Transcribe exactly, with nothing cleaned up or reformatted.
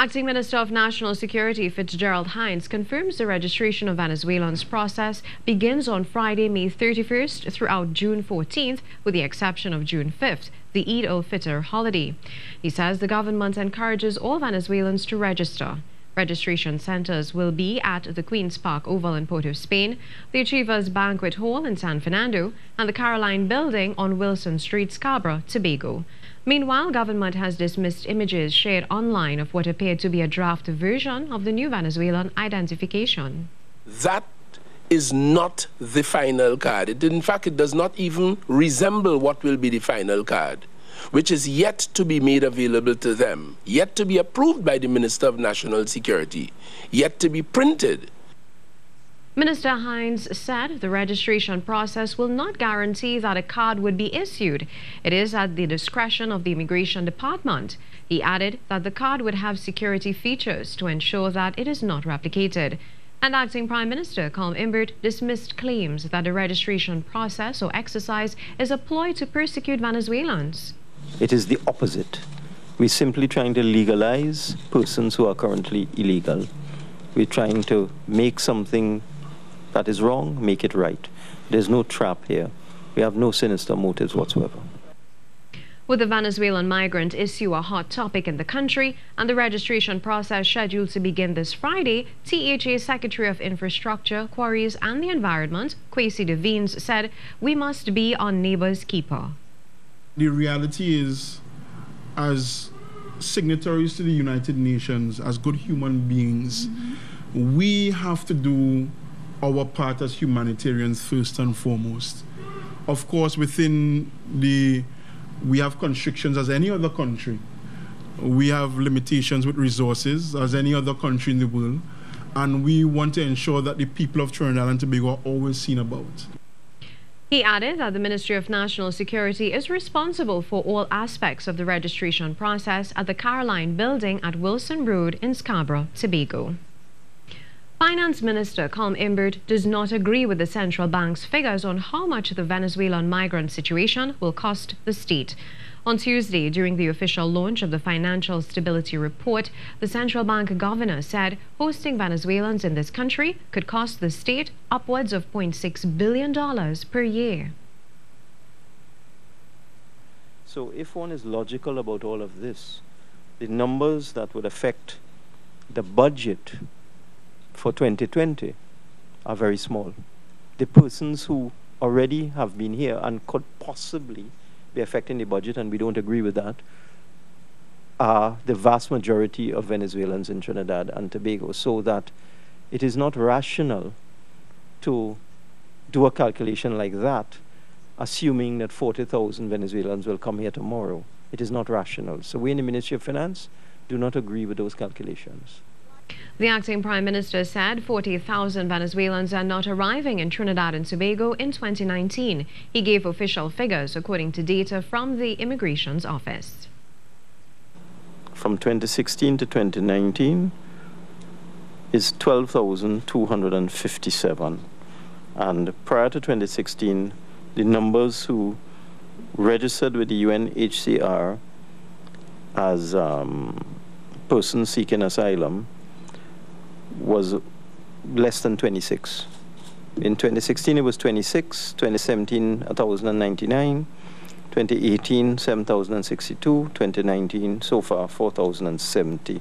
Acting Minister of National Security Fitzgerald Hinds confirms the registration of Venezuelans process begins on Friday, May thirty-first throughout June fourteenth, with the exception of June fifth, the Eid-ul-Fitr holiday. He says the government encourages all Venezuelans to register. Registration centers will be at the Queen's Park Oval in Port of Spain, the Achievers Banquet Hall in San Fernando, and the Caroline Building on Wilson Street, Scarborough, Tobago. Meanwhile, government has dismissed images shared online of what appeared to be a draft version of the new Venezuelan identification. That is not the final card. It, in fact, it does not even resemble what will be the final card, which is yet to be made available to them, yet to be approved by the Minister of National Security, yet to be printed. Minister Hinds said the registration process will not guarantee that a card would be issued. It is at the discretion of the Immigration Department. He added that the card would have security features to ensure that it is not replicated. And Acting Prime Minister Colm Imbert dismissed claims that the registration process or exercise is a ploy to persecute Venezuelans. It is the opposite. We're simply trying to legalize persons who are currently illegal. We're trying to make something that is wrong, make it right. There's no trap here. We have no sinister motives whatsoever. With the Venezuelan migrant issue a hot topic in the country and the registration process scheduled to begin this Friday, T H A Secretary of Infrastructure, Quarries and the Environment, Kwesi De Vines, said, "We must be our neighbor's keeper." The reality is, as signatories to the United Nations, as good human beings, mm-hmm. we have to do our part as humanitarians first and foremost. Of course, within the we have constrictions as any other country. We have limitations with resources as any other country in the world. And we want to ensure that the people of Trinidad and Tobago are always seen about. He added that the Ministry of National Security is responsible for all aspects of the registration process at the Caroline Building at Wilson Road in Scarborough, Tobago. Finance Minister Colm Imbert does not agree with the central bank's figures on how much the Venezuelan migrant situation will cost the state. On Tuesday, during the official launch of the Financial Stability Report, the central bank governor said hosting Venezuelans in this country could cost the state upwards of zero point six billion dollars per year. So if one is logical about all of this, the numbers that would affect the budget for twenty twenty are very small. The persons who already have been here and could possibly be affecting the budget, and we don't agree with that, are the vast majority of Venezuelans in Trinidad and Tobago, so that it is not rational to do a calculation like that, assuming that forty thousand Venezuelans will come here tomorrow. It is not rational. So we in the Ministry of Finance do not agree with those calculations. The acting Prime Minister said forty thousand Venezuelans are not arriving in Trinidad and Tobago in twenty nineteen. He gave official figures according to data from the Immigration's Office. From twenty sixteen to twenty nineteen is twelve thousand two hundred fifty-seven. And prior to twenty sixteen, the numbers who registered with the U N H C R as um, persons seeking asylum was less than twenty-six. In twenty sixteen, it was twenty-six, twenty seventeen, one thousand ninety-nine, twenty eighteen, seven thousand sixty-two, twenty nineteen, so far, four thousand seventy.